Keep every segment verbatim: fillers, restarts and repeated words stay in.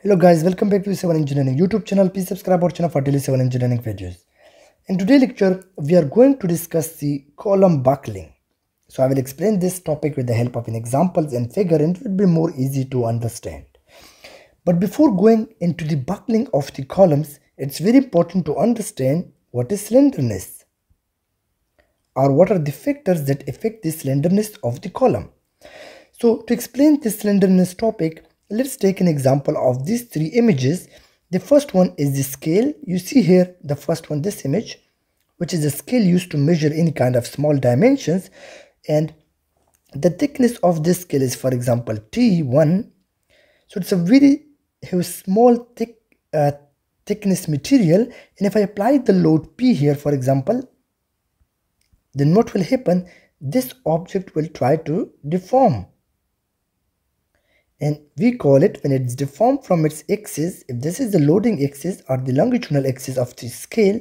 Hello guys, welcome back to seven Engineering YouTube channel. Please subscribe our channel for daily seven Engineering videos. In today's lecture, we are going to discuss the column buckling. So I will explain this topic with the help of an examples and figure, and it will be more easy to understand. But before going into the buckling of the columns, it's very important to understand what is slenderness, or what are the factors that affect the slenderness of the column. So to explain this slenderness topic, let's take an example of these three images. The first one is the scale. You see here the first one, this image, which is a scale used to measure any kind of small dimensions, and the thickness of this scale is, for example, T one. So it's a very small thick uh, thickness material, and if I apply the load P here, for example, then what will happen? This object will try to deform. And we call it, when it's deformed from its axis, if this is the loading axis or the longitudinal axis of the scale,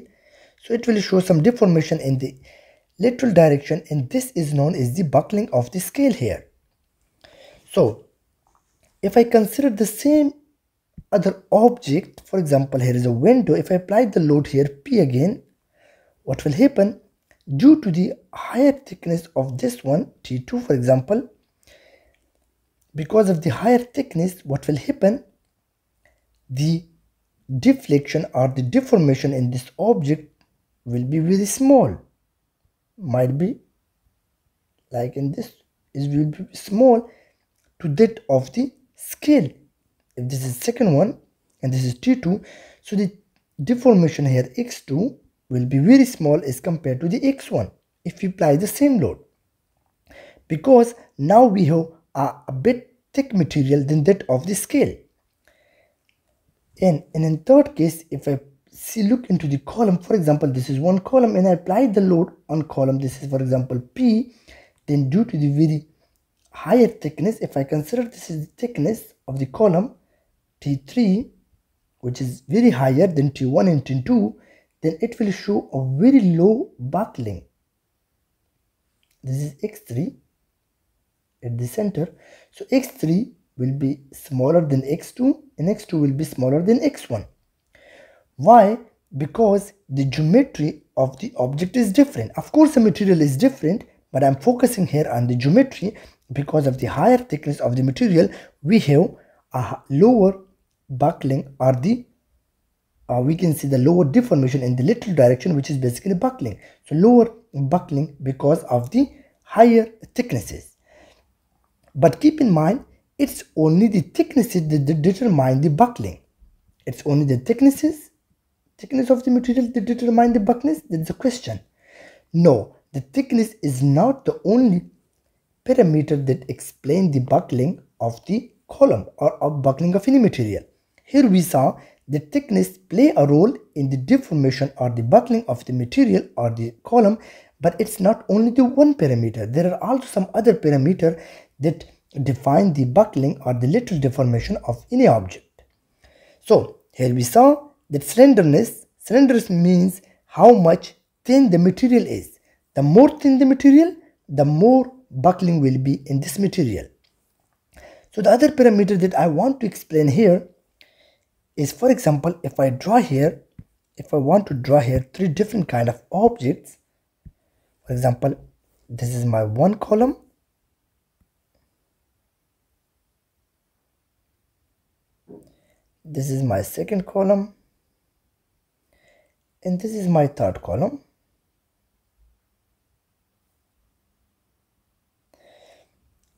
so it will show some deformation in the lateral direction, and this is known as the buckling of the scale here. So if I consider the same other object, for example, here is a window, if I apply the load here P again, what will happen? Due to the higher thickness of this one, T two, for example, because of the higher thickness, what will happen? The deflection or the deformation in this object will be very small. Might be like in this, it will be small to that of the scale. If this is second one and this is T two, so the deformation here X two will be very small as compared to the X one if we apply the same load, because now we have are a bit thick material than that of the scale. And, and in third case, if I see look into the column, for example, this is one column and I apply the load on column, this is for example P, then due to the very higher thickness, if I consider this is the thickness of the column T three, which is very higher than T one and T two, then it will show a very low buckling. This is X three at the center, so X three will be smaller than X two and X two will be smaller than X one. Why? Because the geometry of the object is different. Of course the material is different, but I'm focusing here on the geometry. Because of the higher thickness of the material, we have a lower buckling, or the uh, we can see the lower deformation in the lateral direction, which is basically buckling. So lower buckling because of the higher thicknesses. But keep in mind, it's only the thicknesses that determine the buckling. It's only the thicknesses, thickness of the material that determine the buckling. That's the question. No, the thickness is not the only parameter that explains the buckling of the column or of buckling of any material. Here we saw the thickness play a role in the deformation or the buckling of the material or the column, but it's not only the one parameter. There are also some other parameters that define the buckling or the lateral deformation of any object. So here we saw that slenderness, slenderness means how much thin the material is. The more thin the material, the more buckling will be in this material. So the other parameter that I want to explain here is, for example, if I draw here, if I want to draw here three different kind of objects, for example, this is my one column, this is my second column, and this is my third column.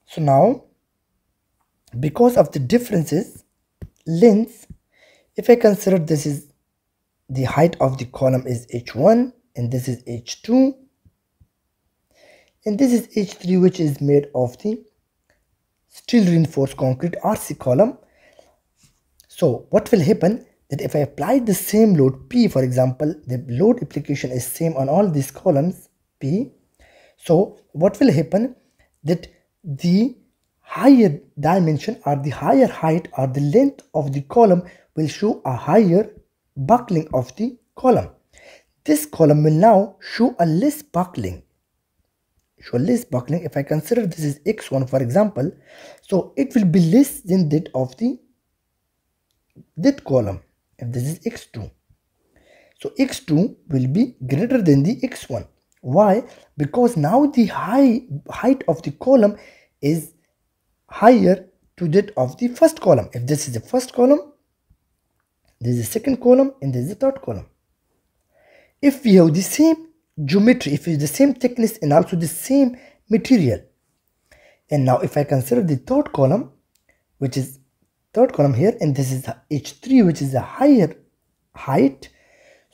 So now, because of the differences lengths, if I consider this is the height of the column is H one and this is H two and this is H three, which is made of the steel reinforced concrete R C column. So what will happen, that if I apply the same load P, for example, the load application is same on all these columns P. So what will happen, that the higher dimension or the higher height or the length of the column will show a higher buckling of the column. This column will now show a less buckling. Show less buckling. If I consider this is X one, for example, so it will be less than that of the that column if this is x two. So x two will be greater than the x one. Why? Because now the high height of the column is higher to that of the first column. If this is the first column, this is the second column, and this is the third column. If we have the same geometry, if it is the same thickness and also the same material. And now if I consider the third column, which is third column here, and this is the h three, which is a higher height.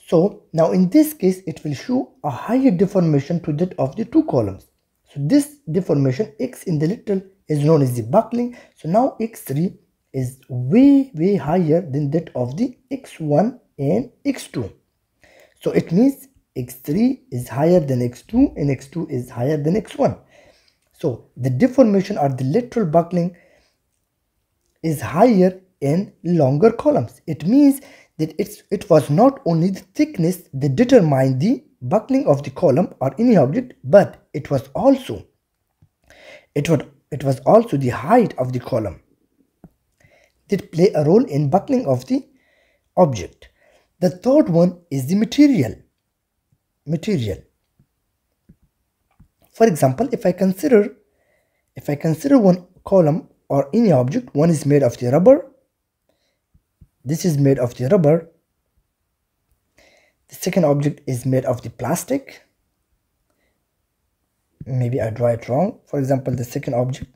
So now in this case, it will show a higher deformation to that of the two columns. So this deformation x in the little is known as the buckling. So now x three is way way higher than that of the x one and x two. So it means x three is higher than x two and x two is higher than x one. So the deformation or the lateral buckling is higher in longer columns. It means that it's, it was not only the thickness that determined the buckling of the column or any object, but it was also it was, it was also the height of the column that play a role in buckling of the object. The third one is the material. Material. For example, if I consider if I consider one column or any object, one is made of the rubber. This is made of the rubber. The second object is made of the plastic. Maybe I draw it wrong. For example, the second object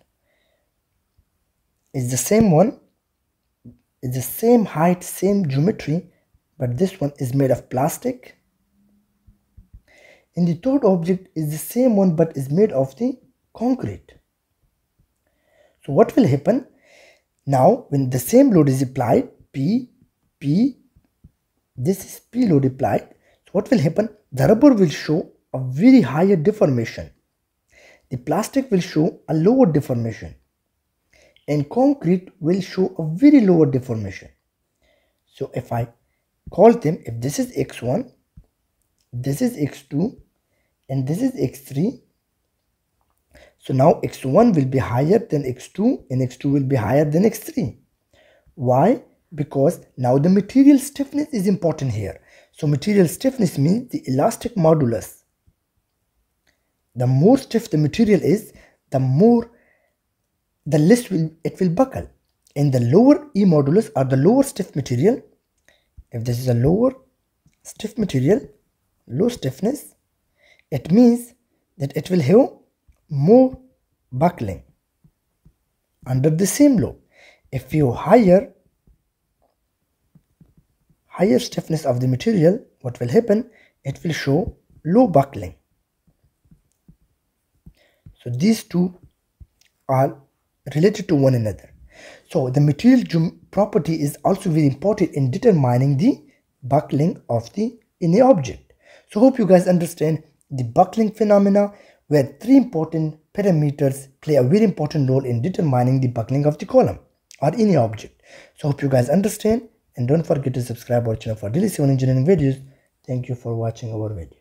is the same one. It's the same height, same geometry, but this one is made of plastic. And the third object is the same one, but is made of the concrete. So what will happen? Now, when the same load is applied, P, P, this is P load applied. So what will happen? The rubber will show a very higher deformation. The plastic will show a lower deformation. And concrete will show a very lower deformation. So if I call them, if this is x one, this is x two, and this is x three. So now x one will be higher than x two and x two will be higher than x three. Why? Because now the material stiffness is important here. So material stiffness means the elastic modulus. The more stiff the material is, the more, the less will, it will buckle. And the lower E modulus or the lower stiff material, if this is a lower stiff material, low stiffness, it means that it will have more buckling under the same load. If you higher higher stiffness of the material, what will happen? It will show low buckling. So these two are related to one another. So the material property is also very important in determining the buckling of the any object. So hope you guys understand the buckling phenomena, where three important parameters play a very important role in determining the buckling of the column or any object. So hope you guys understand, and don't forget to subscribe our channel for daily civil engineering videos. Thank you for watching our video.